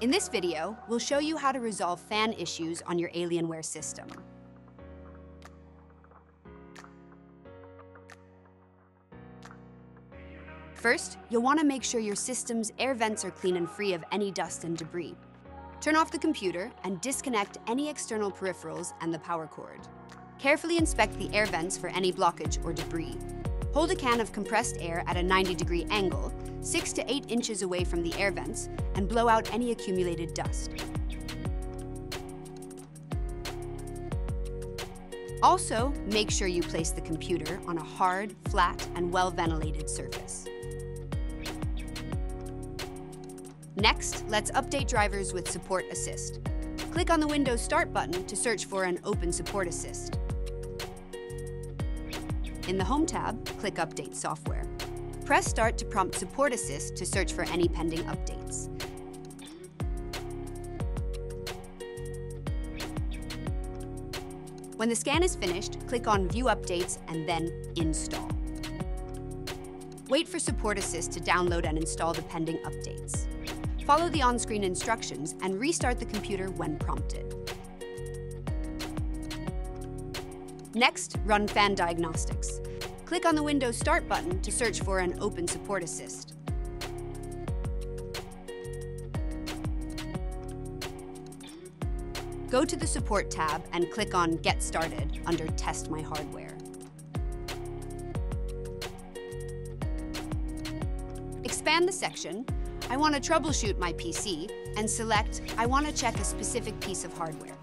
In this video, we'll show you how to resolve fan issues on your Alienware system. First, you'll want to make sure your system's air vents are clean and free of any dust and debris. Turn off the computer and disconnect any external peripherals and the power cord. Carefully inspect the air vents for any blockage or debris. Hold a can of compressed air at a 90-degree angle, 6 to 8 inches away from the air vents, and blow out any accumulated dust. Also, make sure you place the computer on a hard, flat, and well-ventilated surface. Next, let's update drivers with Support Assist. Click on the Windows Start button to search for an Open Support Assist. In the Home tab, click Update Software. Press Start to prompt Support Assist to search for any pending updates. When the scan is finished, click on View Updates and then Install. Wait for Support Assist to download and install the pending updates. Follow the on-screen instructions and restart the computer when prompted. Next, run fan diagnostics. Click on the Windows Start button to search for an Open Support Assist. Go to the Support tab and click on Get Started under Test My Hardware. Expand the section, I want to troubleshoot my PC, and select I want to check a specific piece of hardware.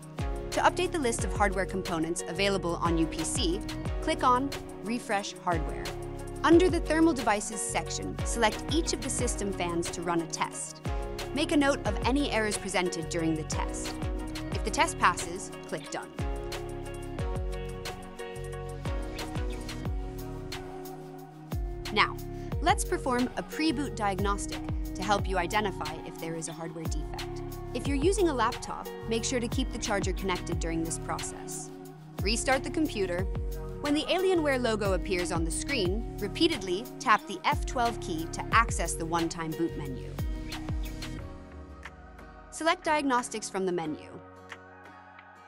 To update the list of hardware components available on UPC, click on Refresh Hardware. Under the Thermal Devices section, select each of the system fans to run a test. Make a note of any errors presented during the test. If the test passes, click Done. Now, let's perform a pre-boot diagnostic to help you identify if there is a hardware defect. If you're using a laptop, make sure to keep the charger connected during this process. Restart the computer. When the Alienware logo appears on the screen, repeatedly tap the F12 key to access the one-time boot menu. Select Diagnostics from the menu.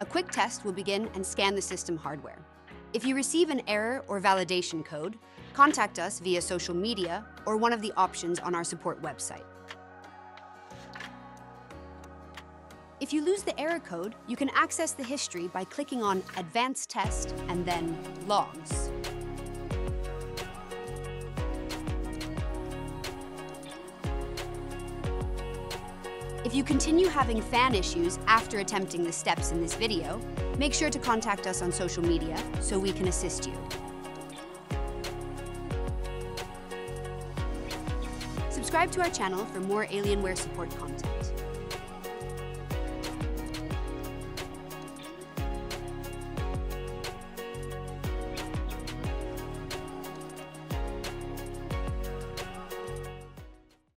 A quick test will begin and scan the system hardware. If you receive an error or validation code, contact us via social media or one of the options on our support website. If you lose the error code, you can access the history by clicking on Advanced Test and then Logs. If you continue having fan issues after attempting the steps in this video, make sure to contact us on social media so we can assist you. Subscribe to our channel for more Alienware support content.